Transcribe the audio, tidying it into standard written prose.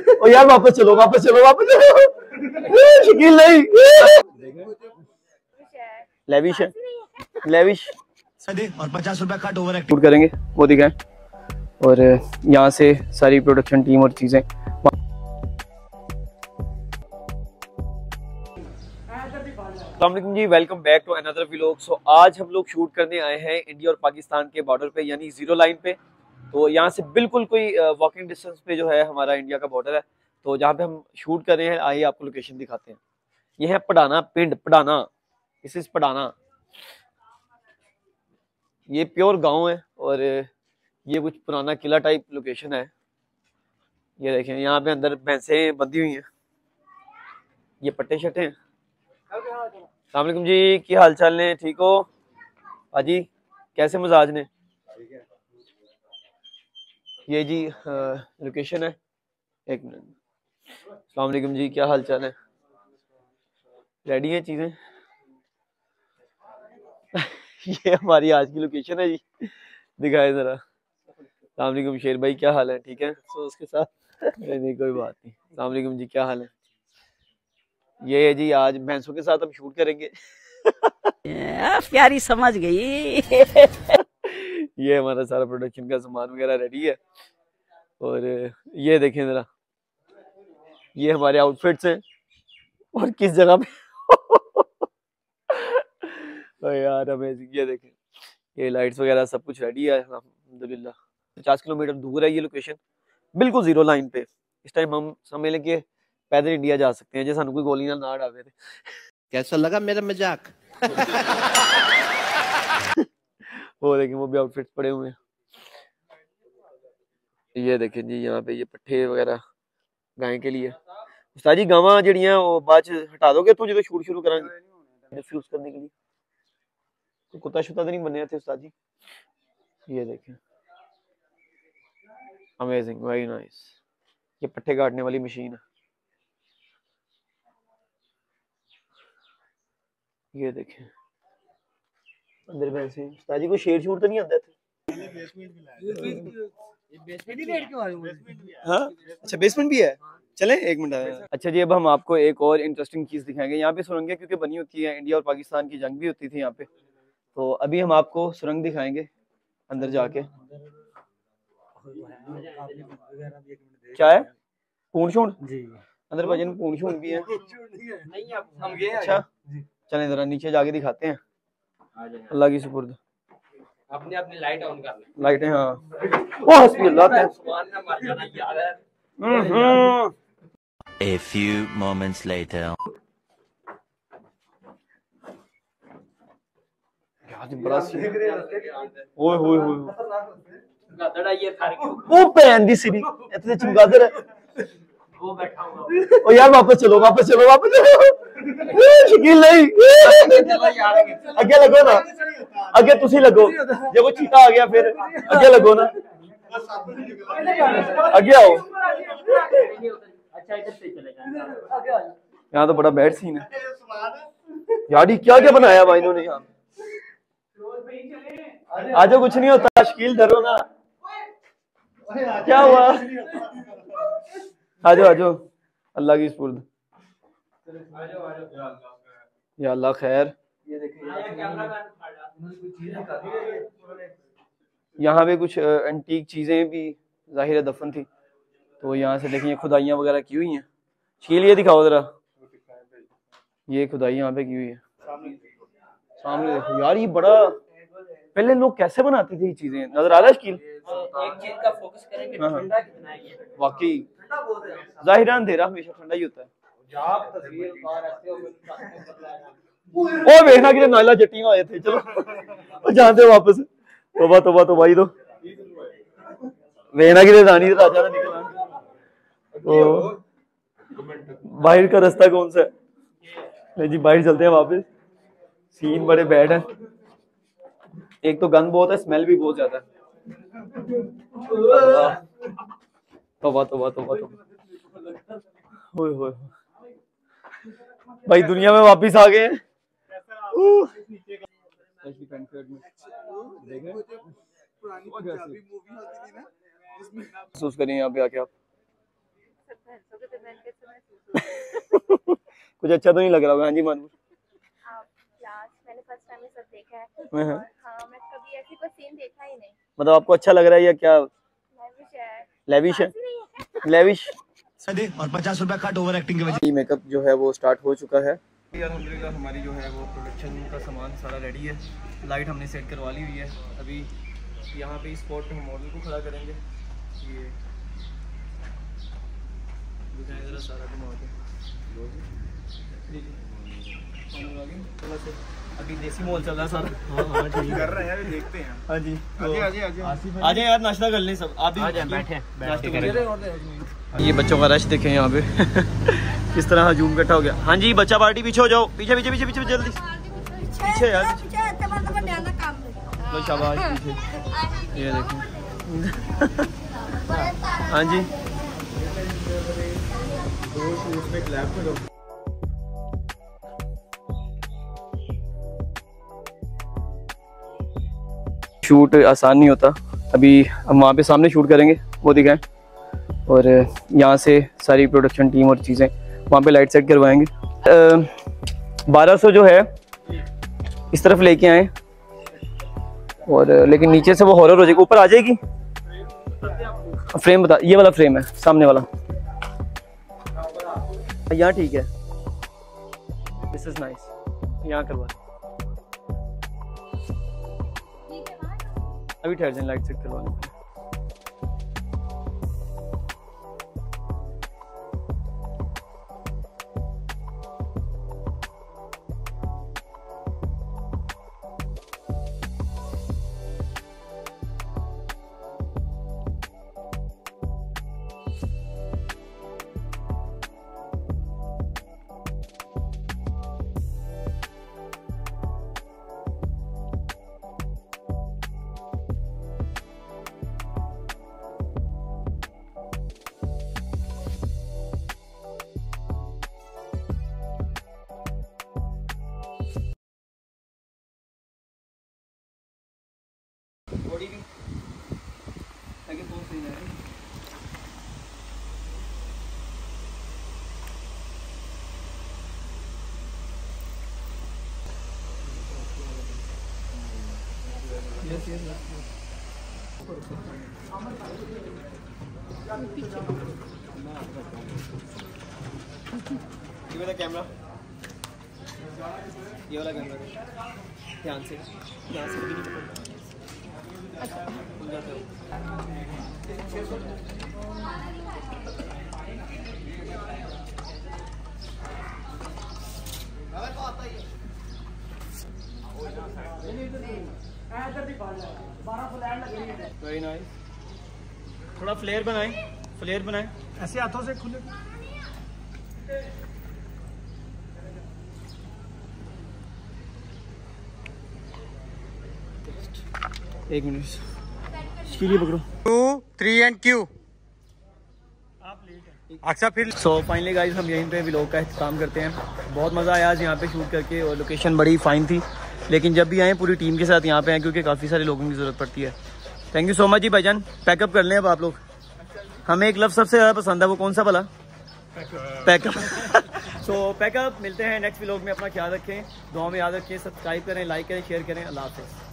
ओ यार वापस चलो वापस चलो वापस चलो, शकील नहीं लेविश है, लेविश और 50 रुपए कट ओवर एक्टिव करेंगे वो दिखाएं। और यहाँ से सारी प्रोडक्शन टीम और चीजें जी। Welcome back to another vlog. So आज हम लोग शूट करने आए हैं इंडिया और पाकिस्तान के बॉर्डर पे, यानी 0 लाइन पे। तो यहाँ से बिल्कुल कोई वॉकिंग डिस्टेंस पे जो है हमारा इंडिया का बॉर्डर है। तो जहाँ पे हम शूट कर रहे हैं, आइए आपको लोकेशन दिखाते हैं। ये है पढ़ाना पिंड, पढ़ाना, दिस इज पढ़ाना। ये प्योर गांव है और ये कुछ पुराना किला टाइप लोकेशन है। ये देखें, यहाँ पे अंदर भैंसें बंधी हुई हैं, ये पट्टे शट्टे हैं। अस्सलाम वालेकुम जी, क्या हाल चाल ने? ठीक हो भाजी? कैसे मजाज ने? ये जी लोकेशन है। एक मिनट। अस्सलाम वालेकुम जी, क्या हाल चाल है? रेडी है चीजें? ये हमारी आज की लोकेशन है जी, दिखाए जरा। अस्सलाम वालेकुम शेर भाई, क्या हाल है? ठीक है। तो उसके साथ नहीं कोई बात नहीं। अस्सलाम वालेकुम जी, क्या हाल है? ये जी आज भैंसों के साथ हम शूट करेंगे। प्यारी समझ गई। ये हमारा सारा प्रोडक्शन का सामान वगैरह रेडी है। और ये देखें जरा, ये हमारे आउटफिट्स हैं और किस जगह पे। तो यार अमेजिंग। ये देखें, ये लाइट्स वगैरह सब कुछ रेडी है अल्हम्दुलिल्लाह। 50 किलोमीटर दूर है ये लोकेशन, बिल्कुल 0 लाइन पे। इस टाइम हम समझ लें कि पैदल इंडिया जा सकते हैं, जैसे कोई गोली ना डाले थे। कैसा लगा मेरा मजाक? वो देखें, वो भी आउटफिट्स पड़े हुए हैं। ये देखें जी, यहाँ पे ये पट्टे वगैरह गाय के लिए। उस्ताद जी गावां जड़ियां वो बाद हटा दोगे तो जो शूट शुरू कराएंगे डिफ्यूज करने के लिए? तो कुत्ता शुता तो नहीं बने थे उस्ताद जी? ये देखें, अमेजिंग, वेरी नाइस। ये पट्टे काटने वाली मशीन है। ये देखें अंदर भैंसे। उस्ताद को शेर छूट तो नहीं आता था? अच्छा बेसमेंट भी है। चलें एक मिनट। अच्छा जी, अब हम आपको एक और इंटरेस्टिंग चीज दिखाएंगे। यहाँ पे सुरंगें क्योंकि बनी होती है, इंडिया और पाकिस्तान की जंग भी होती थी यहाँ पे। तो अभी हम आपको सुरंग दिखाएंगे अंदर जाके। क्या है? पूंछ शूट अंदर भाई, पूंछ शूट भी है। अच्छा चलें जरा नीचे जाके दिखाते हैं। अल्लाह की सुपुर्द अपने अपने लाइट ऑन कर ले। लाइट है हाँ। ओ हस्बी अल्लाह, सुभान अल्लाह, मर जाना यार। A few moments later. याद बड़ा सी। ओए होए होए। गादड़ा ये थार के। वो पैन दी सीरी। इतने चमगादड़ है। वो बैठा हुआ। ओ यार वापस चलो वापस चलो वापस चलो। शकील नहीं, अगे लगो ना, अगे तुसी लगो। जब वो चीता आ गया फिर अगे लगो ना, अगे आओ। यहाँ तो बड़ा बैड सीन है यार। क्या क्या बनाया भाई इन्होंने यहाँ? आज कुछ नहीं होता, शकील डरो ना। क्या हुआ? आजो आजो, अल्लाह की सुपुर्द। या अल्लाह खैर। यहाँ पे कुछ एंटीक चीजें भी जाहिर दफन थी, तो यहाँ से देखिए खुदाइयाँ वगैरह की हुई हैं। छील ये दिखाओ जरा, ये खुदाई यहाँ पे की हुई है। सामने देखो यार, ये बड़ा, पहले लोग कैसे बनाते थे ये चीजें? नजर आ रहा है शकील? एक चीज का फोकस करेंगे, ठंडा कितना है वाकई। जाहिर अंधेरा हमेशा ठंडा ही होता है। नाला जटिया आए थे, चलो जानते वापस। तोबा तोबा तो भाई, तो वेना किरे रानी राजा ना निकला। तो बाहर का रास्ता कौन सा है जी? बाहर चलते हैं वापस। सीन बड़े बैड है। एक तो गंद बहुत है, स्मेल भी बहुत ज्यादा है। तोबा तोबा तोबा तोबा। होए होए भाई, दुनिया में वापिस आ गए। महसूस करें यहाँ पे आके आप। कुछ अच्छा तो नहीं लग रहा होगा। हाँ जी मानू, मैंने फर्स्ट टाइम ये सब देखा है। हाँ, मैं कभी ऐसी कोई सीन देखा ही नहीं। मतलब आपको अच्छा लग रहा है या क्या? लेविश है, लेविश है। और 50 रुपए कट ओवर एक्टिंग के वजह। मेकअप जो है वो स्टार्ट हो चुका है। अलहमदुलिल्लाह हमारी जो है वो प्रोडक्शन का सामान सारा रेडी है। लाइट हमने सेट करवा ली हुई है। अभी यहाँ पे स्पॉट पे मॉडल को खड़ा करेंगे। ये दिखाएं जरा सारा कमाल से। अभी देसी मॉल चल रहा है सारा। हाँ ठीक कर रहे हैं, देखते हैं। हाँ जी आ जाए यार, नाश्ता कर लें सब। आप भी बैठे हैं। ये बच्चों का रश देखें यहाँ पे किस तरह हजूम इकट्ठा हो गया। हाँ जी बच्चा पार्टी, पीछे हो जाओ, पीछे पीछे पीछे पीछे जल्दी पीछे यार। शाबाश पीछे ये देखो। हाँ जी शूट आसान नहीं होता। अभी हम वहाँ पे सामने शूट करेंगे, वो दिखाएं। और यहाँ से सारी प्रोडक्शन टीम और चीज़ें वहाँ पे लाइट सेट करवाएंगे। 1200 जो है इस तरफ लेके आए, और लेकिन नीचे से वो हॉरर हो जाएगी। ऊपर आ जाएगी फ्रेम, बता ये वाला फ्रेम है सामने वाला, यहाँ ठीक है। दिस इज नाइस, यहाँ करवा। अभी ठहर जाए, लाइट सेट करवाने। बॉडी भी ताकि बहुत सही जाए। यस यस ये वाला कैमरा, ये वाला कैमरा ध्यान से, ध्यान से। Very nice. थोड़ा फ्लेयर बनाएं, फ्लेयर बनाएं ऐसे हाथों से खुले। एक मिनट पकड़ो। 2, 3 एंड क्यू। आप लेट अच्छा फिर। सो फाइनली गाइस हम यहीं पे व्लॉग का इंतजाम करते हैं। बहुत मज़ा आया आज यहाँ पे शूट करके, और लोकेशन बड़ी फाइन थी। लेकिन जब भी आएँ पूरी टीम के साथ यहाँ पे आएँ, क्योंकि काफ़ी सारे लोगों की ज़रूरत पड़ती है। थैंक यू सो मच जी भाईजान। पैकअप कर लें अब आप लोग। हमें एक लफ्ज़ सबसे ज़्यादा पसंद है, वो कौन सा भला? पैकअप। सो पैकअप मिलते हैं नेक्स्ट व्लॉग में। अपना ख्याल रखें, दुआ में याद रखें, सब्सक्राइब करें, लाइक करें, शेयर करें। अल्लाह हाफ़िज़।